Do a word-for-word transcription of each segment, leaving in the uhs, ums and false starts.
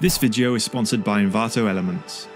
This video is sponsored by Envato Elements.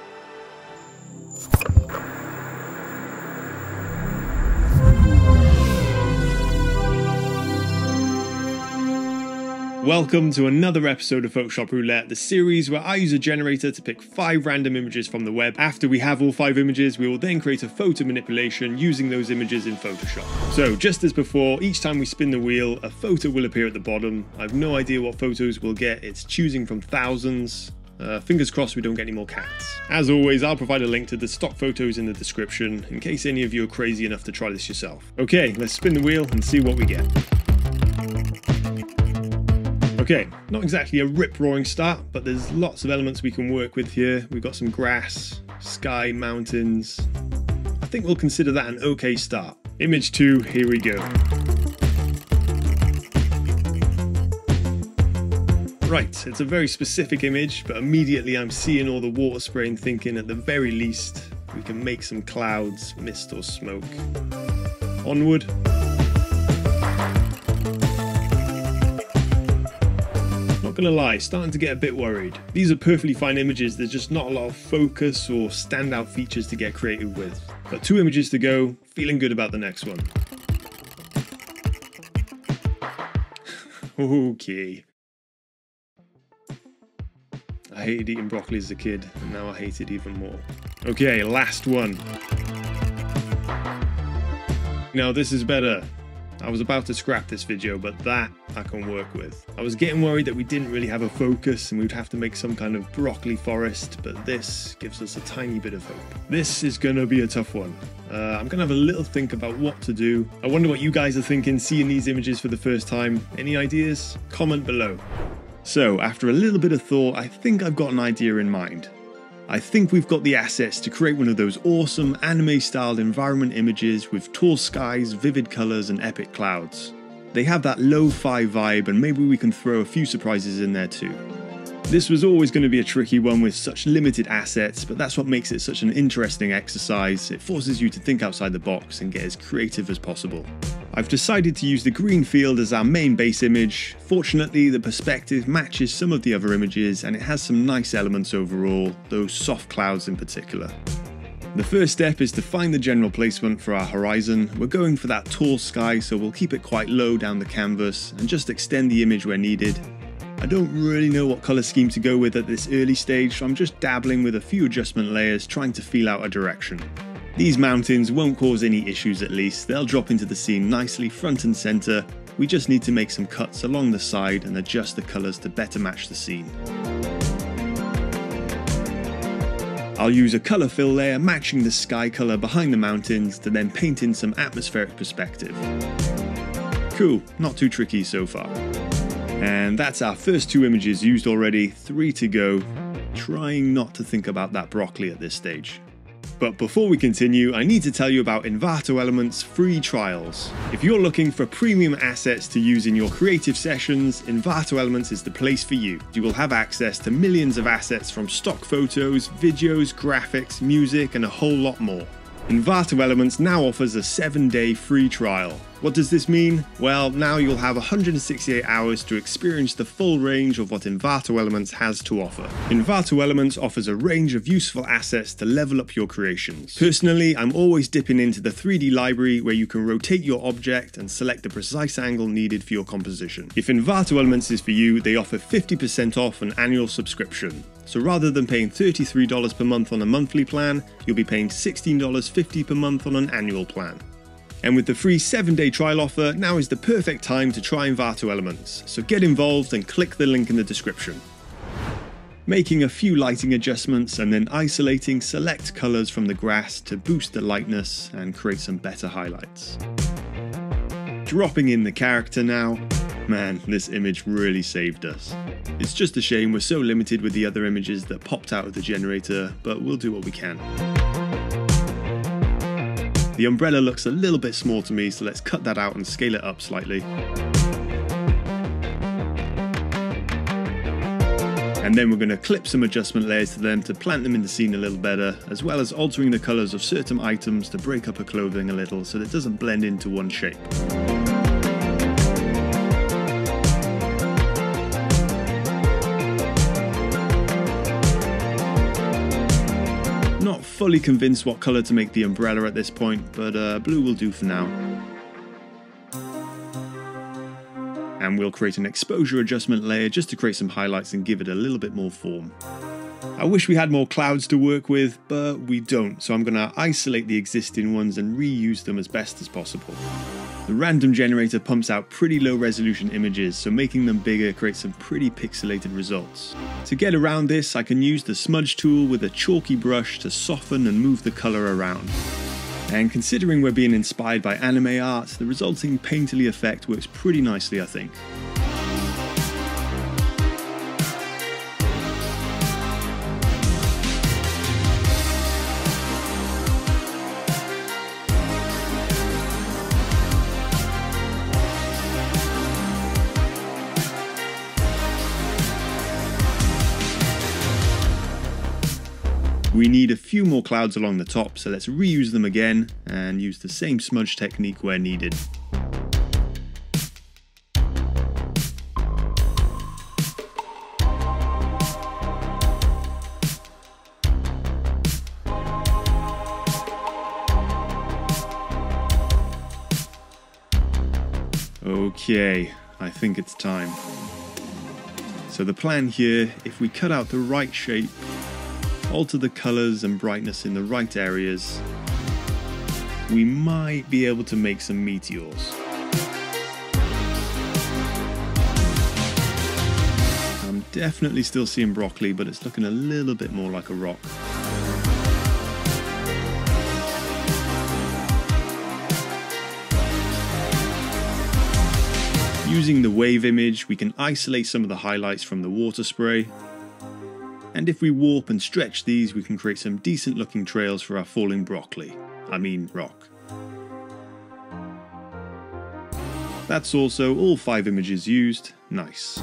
Welcome to another episode of Photoshop Roulette, the series where I use a generator to pick five random images from the web. After we have all five images, we will then create a photo manipulation using those images in Photoshop. So just as before, each time we spin the wheel, a photo will appear at the bottom. I've no idea what photos we'll get. It's choosing from thousands. Uh, fingers crossed we don't get any more cats. As always, I'll provide a link to the stock photos in the description in case any of you are crazy enough to try this yourself. Okay, let's spin the wheel and see what we get. Okay, not exactly a rip-roaring start, but there's lots of elements we can work with here. We've got some grass, sky, mountains. I think we'll consider that an okay start. Image two, here we go. Right, it's a very specific image, but immediately I'm seeing all the water spray and thinking at the very least, we can make some clouds, mist or smoke. Onward. Gonna lie, starting to get a bit worried. These are perfectly fine images, there's just not a lot of focus or standout features to get creative with. But two images to go, feeling good about the next one. Okay. I hated eating broccoli as a kid, and now I hate it even more. Okay, last one. Now this is better. I was about to scrap this video, but that I can work with. I was getting worried that we didn't really have a focus and we'd have to make some kind of broccoli forest, but this gives us a tiny bit of hope. This is gonna be a tough one. Uh, I'm gonna have a little think about what to do. I wonder what you guys are thinking, seeing these images for the first time. Any ideas? Comment below. So, after a little bit of thought, I think I've got an idea in mind. I think we've got the assets to create one of those awesome anime-styled environment images with tall skies, vivid colors, and epic clouds. They have that lo-fi vibe, and maybe we can throw a few surprises in there too. This was always going to be a tricky one with such limited assets, but that's what makes it such an interesting exercise. It forces you to think outside the box and get as creative as possible. I've decided to use the green field as our main base image. Fortunately, the perspective matches some of the other images and it has some nice elements overall, those soft clouds in particular. The first step is to find the general placement for our horizon. We're going for that tall sky, so we'll keep it quite low down the canvas and just extend the image where needed. I don't really know what color scheme to go with at this early stage, so I'm just dabbling with a few adjustment layers trying to feel out a direction. These mountains won't cause any issues at least, they'll drop into the scene nicely front and center. We just need to make some cuts along the side and adjust the colors to better match the scene. I'll use a color fill layer matching the sky color behind the mountains to then paint in some atmospheric perspective. Cool, not too tricky so far. And that's our first two images used already, three to go. Trying not to think about that broccoli at this stage. But before we continue, I need to tell you about Envato Elements free trials. If you're looking for premium assets to use in your creative sessions, Envato Elements is the place for you. You will have access to millions of assets from stock photos, videos, graphics, music, and a whole lot more. Envato Elements now offers a seven day free trial. What does this mean? Well, now you'll have one hundred sixty-eight hours to experience the full range of what Envato Elements has to offer. Envato Elements offers a range of useful assets to level up your creations. Personally, I'm always dipping into the three D library where you can rotate your object and select the precise angle needed for your composition. If Envato Elements is for you, they offer fifty percent off an annual subscription. So rather than paying thirty-three dollars per month on a monthly plan, you'll be paying sixteen dollars and fifty cents per month on an annual plan. And with the free seven day trial offer, now is the perfect time to try Envato Elements, so get involved and click the link in the description. Making a few lighting adjustments and then isolating select colours from the grass to boost the lightness and create some better highlights. Dropping in the character now. Man, this image really saved us. It's just a shame we're so limited with the other images that popped out of the generator, but we'll do what we can. The umbrella looks a little bit small to me, so let's cut that out and scale it up slightly. And then we're going to clip some adjustment layers to them to plant them in the scene a little better, as well as altering the colours of certain items to break up her clothing a little so that it doesn't blend into one shape. fully convinced what color to make the umbrella at this point, but uh, blue will do for now. And we'll create an exposure adjustment layer just to create some highlights and give it a little bit more form. I wish we had more clouds to work with, but we don't, so I'm going to isolate the existing ones and reuse them as best as possible. The random generator pumps out pretty low resolution images, so making them bigger creates some pretty pixelated results. To get around this, I can use the smudge tool with a chalky brush to soften and move the color around. And considering we're being inspired by anime art, the resulting painterly effect works pretty nicely, I think. We need a few more clouds along the top, so let's reuse them again and use the same smudge technique where needed. Okay, I think it's time. So the plan here, if we cut out the right shape, alter the colors and brightness in the right areas, we might be able to make some meteors. I'm definitely still seeing broccoli, but it's looking a little bit more like a rock. Using the wave image, we can isolate some of the highlights from the water spray. And if we warp and stretch these, we can create some decent looking trails for our falling broccoli. I mean, rock. That's also all five images used. Nice.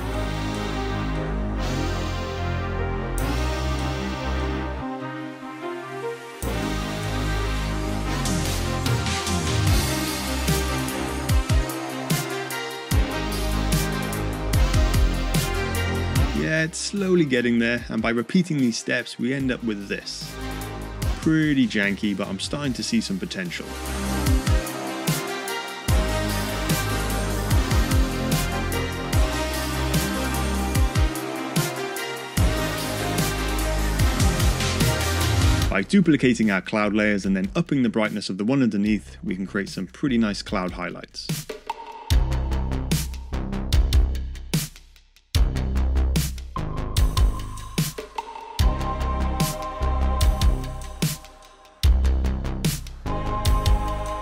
It's slowly getting there, and by repeating these steps we end up with this. Pretty janky, but I'm starting to see some potential. By duplicating our cloud layers and then upping the brightness of the one underneath, we can create some pretty nice cloud highlights.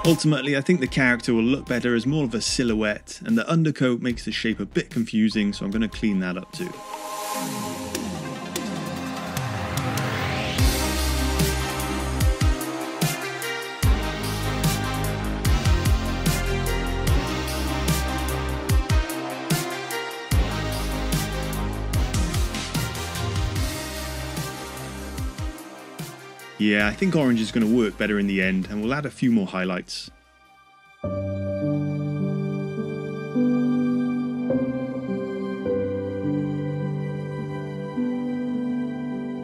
Ultimately, I think the character will look better as more of a silhouette, and the undercoat makes the shape a bit confusing, so I'm going to clean that up too. Yeah, I think orange is going to work better in the end, and we'll add a few more highlights.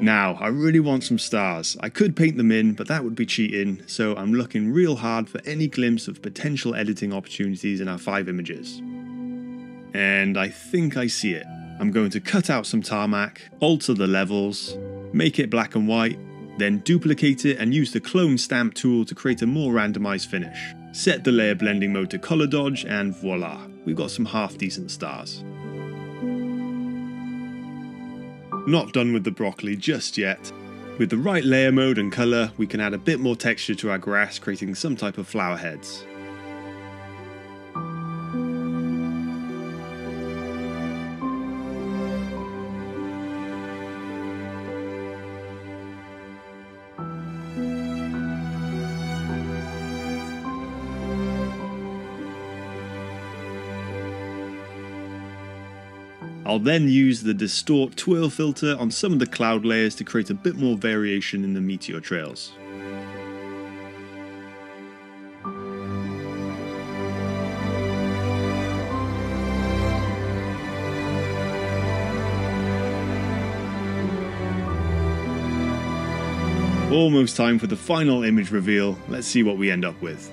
Now, I really want some stars. I could paint them in, but that would be cheating, so I'm looking real hard for any glimpse of potential editing opportunities in our five images. And I think I see it. I'm going to cut out some tarmac, alter the levels, make it black and white, then duplicate it and use the clone stamp tool to create a more randomized finish. Set the layer blending mode to color dodge and voila, we've got some half decent stars. Not done with the broccoli just yet. With the right layer mode and color, we can add a bit more texture to our grass, creating some type of flower heads. I'll then use the distort twirl filter on some of the cloud layers to create a bit more variation in the meteor trails. Almost time for the final image reveal. Let's see what we end up with.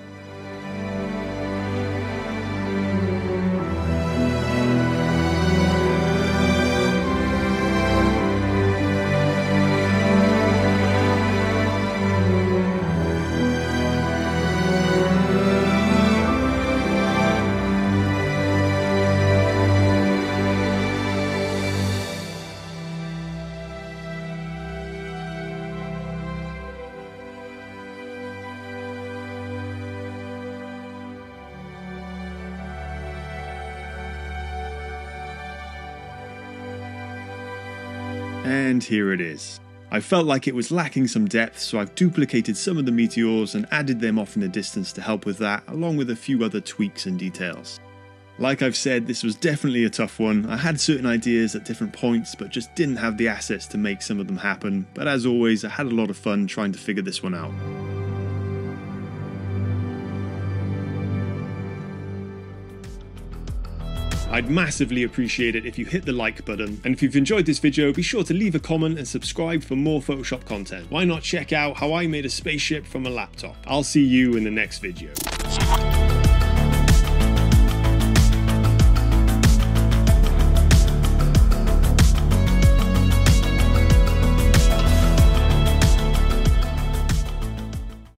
And here it is. I felt like it was lacking some depth, so I've duplicated some of the meteors and added them off in the distance to help with that, along with a few other tweaks and details. Like I've said, this was definitely a tough one. I had certain ideas at different points, but just didn't have the assets to make some of them happen. But as always, I had a lot of fun trying to figure this one out. I'd massively appreciate it if you hit the like button, and if you've enjoyed this video, be sure to leave a comment and subscribe for more Photoshop content. Why not check out how I made a spaceship from a laptop? I'll see you in the next video.